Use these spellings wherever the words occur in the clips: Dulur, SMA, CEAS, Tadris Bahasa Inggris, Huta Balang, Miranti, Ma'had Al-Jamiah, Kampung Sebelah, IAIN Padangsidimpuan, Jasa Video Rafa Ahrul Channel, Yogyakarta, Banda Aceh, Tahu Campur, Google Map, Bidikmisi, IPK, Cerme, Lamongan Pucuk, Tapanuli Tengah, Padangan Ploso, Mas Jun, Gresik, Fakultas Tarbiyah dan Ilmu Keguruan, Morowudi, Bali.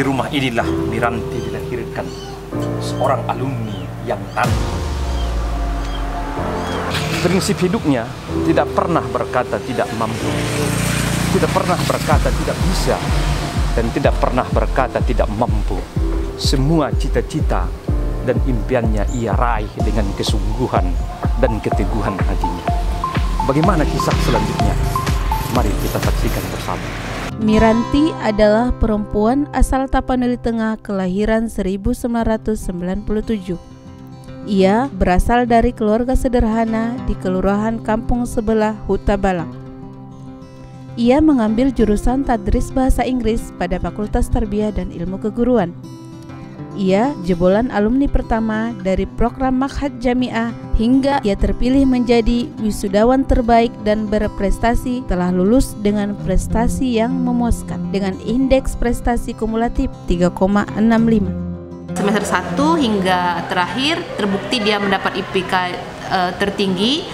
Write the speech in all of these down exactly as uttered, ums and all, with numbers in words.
Di rumah inilah Miranti dilahirkan, seorang alumni yang tangguh. Prinsip hidupnya tidak pernah berkata tidak mampu, tidak pernah berkata tidak bisa, dan tidak pernah berkata tidak mampu. Semua cita-cita dan impiannya ia raih dengan kesungguhan dan keteguhan hatinya. Bagaimana kisah selanjutnya? Mari kita saksikan bersama. Miranti adalah perempuan asal Tapanuli Tengah kelahiran seribu sembilan ratus sembilan puluh tujuh. Ia berasal dari keluarga sederhana di Kelurahan Kampung Sebelah, Huta Balang. Ia mengambil jurusan Tadris Bahasa Inggris pada Fakultas Tarbiyah dan Ilmu Keguruan. Ia jebolan alumni pertama dari program Ma'had Al-Jamiah hingga ia terpilih menjadi wisudawan terbaik dan berprestasi, telah lulus dengan prestasi yang memuaskan dengan indeks prestasi kumulatif tiga koma enam lima. Semester satu hingga terakhir terbukti dia mendapat I P K e, tertinggi,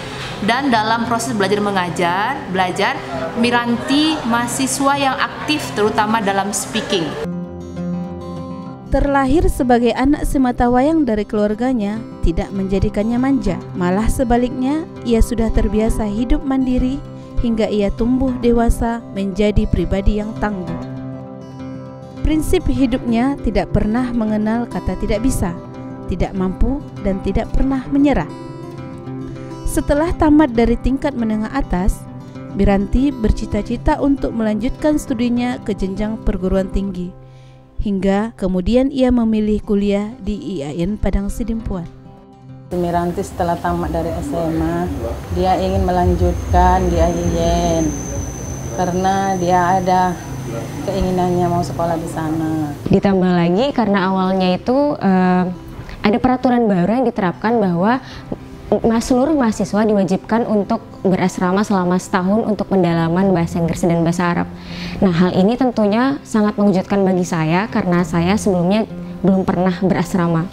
dan dalam proses belajar mengajar, belajar Miranti mahasiswa yang aktif terutama dalam speaking. Terlahir sebagai anak sematawayang dari keluarganya tidak menjadikannya manja, malah sebaliknya ia sudah terbiasa hidup mandiri hingga ia tumbuh dewasa menjadi pribadi yang tangguh. Prinsip hidupnya tidak pernah mengenal kata tidak bisa, tidak mampu, dan tidak pernah menyerah. Setelah tamat dari tingkat menengah atas, Miranti bercita-cita untuk melanjutkan studinya ke jenjang perguruan tinggi. Hingga kemudian ia memilih kuliah di I A I N Padangsidimpuan. Miranti setelah tamat dari S M A, dia ingin melanjutkan di I A I N karena dia ada keinginannya mau sekolah di sana. Ditambah lagi karena awalnya itu eh, ada peraturan baru yang diterapkan bahwa seluruh mahasiswa diwajibkan untuk berasrama selama setahun untuk pendalaman bahasa Inggris dan bahasa Arab. Nah, hal ini tentunya sangat mengejutkan bagi saya karena saya sebelumnya belum pernah berasrama.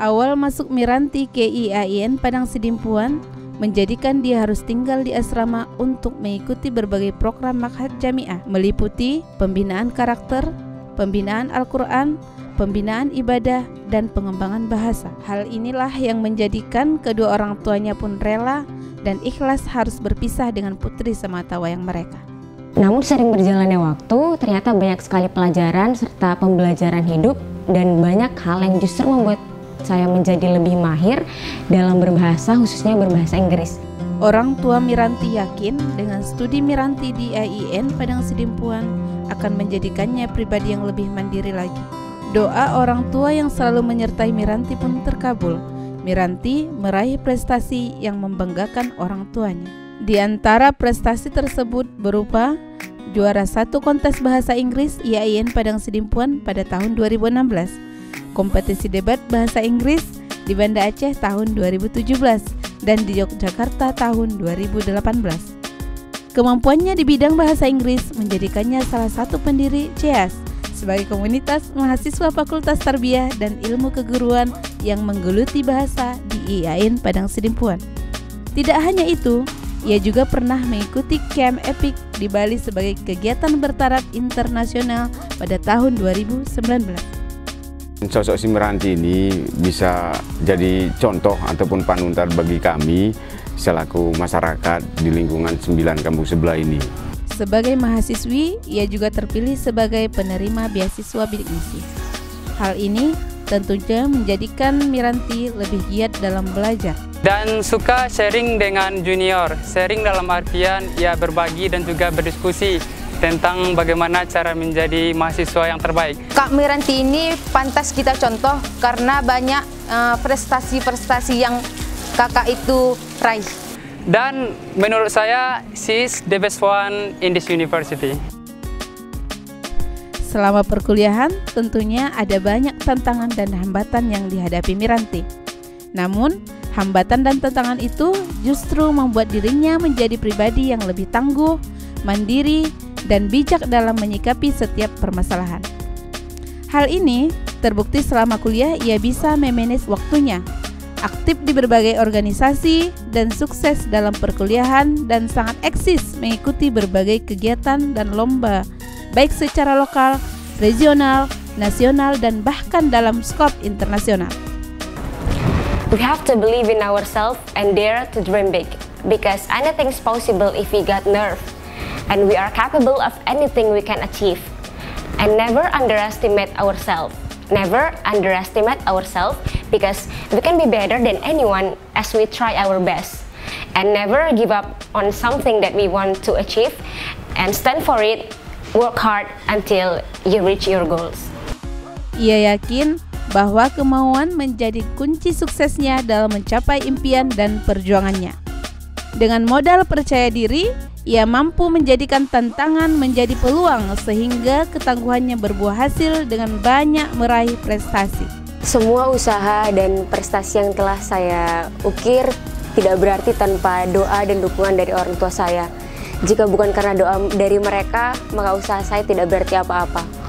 Awal masuk Miranti ke I A I N Padangsidimpuan menjadikan dia harus tinggal di asrama untuk mengikuti berbagai program Ma'had Al-Jamiah, meliputi pembinaan karakter, pembinaan Al-Quran, pembinaan ibadah, dan pengembangan bahasa. Hal inilah yang menjadikan kedua orang tuanya pun rela dan ikhlas harus berpisah dengan putri sematawayang mereka. Namun sering berjalannya waktu, ternyata banyak sekali pelajaran serta pembelajaran hidup dan banyak hal yang justru membuat saya menjadi lebih mahir dalam berbahasa, khususnya berbahasa Inggris. Orang tua Miranti yakin dengan studi Miranti di I A I N Padangsidimpuan akan menjadikannya pribadi yang lebih mandiri lagi. Doa orang tua yang selalu menyertai Miranti pun terkabul. Miranti meraih prestasi yang membanggakan orang tuanya. Di antara prestasi tersebut berupa juara satu kontes bahasa Inggris I A I N Padangsidimpuan pada tahun dua ribu enam belas, kompetisi debat bahasa Inggris di Banda Aceh tahun dua ribu tujuh belas, dan di Yogyakarta tahun dua ribu delapan belas. Kemampuannya di bidang bahasa Inggris menjadikannya salah satu pendiri C E A S sebagai komunitas mahasiswa Fakultas Tarbiyah dan Ilmu Keguruan yang menggeluti bahasa di I A I N Padangsidimpuan. Tidak hanya itu, ia juga pernah mengikuti Camp Epic di Bali sebagai kegiatan bertaraf internasional pada tahun dua ribu sembilan belas. Sosok si Miranti ini bisa jadi contoh ataupun panutan bagi kami selaku masyarakat di lingkungan sembilan Kampung Sebelah ini. Sebagai mahasiswi, ia juga terpilih sebagai penerima beasiswa Bidikmisi. Hal ini tentunya menjadikan Miranti lebih giat dalam belajar. Dan suka sharing dengan junior, sharing dalam artian ia berbagi dan juga berdiskusi tentang bagaimana cara menjadi mahasiswa yang terbaik. Kak Miranti ini pantas kita contoh karena banyak prestasi-prestasi uh, yang kakak itu raih. Dan menurut saya, she's the best one in this university. Selama perkuliahan, tentunya ada banyak tantangan dan hambatan yang dihadapi Miranti. Namun, hambatan dan tantangan itu justru membuat dirinya menjadi pribadi yang lebih tangguh, mandiri, dan bijak dalam menyikapi setiap permasalahan. Hal ini terbukti selama kuliah ia bisa memanage waktunya, aktif di berbagai organisasi dan sukses dalam perkuliahan, dan sangat eksis mengikuti berbagai kegiatan dan lomba baik secara lokal regional, nasional, dan bahkan dalam skop internasional. We have to believe in ourselves and dare to dream big, because anything's possible if we got nerve, and we are capable of anything we can achieve. And never underestimate ourselves. Never underestimate ourselves, because we can be better than anyone as we try our best. And never give up on something that we want to achieve, and stand for it, work hard until you reach your goals. Ia yakin bahwa kemauan menjadi kunci suksesnya dalam mencapai impian dan perjuangannya. Dengan modal percaya diri, ia mampu menjadikan tantangan menjadi peluang sehingga ketangguhannya berbuah hasil dengan banyak meraih prestasi. Semua usaha dan prestasi yang telah saya ukir tidak berarti tanpa doa dan dukungan dari orang tua saya. Jika bukan karena doa dari mereka, maka usaha saya tidak berarti apa-apa.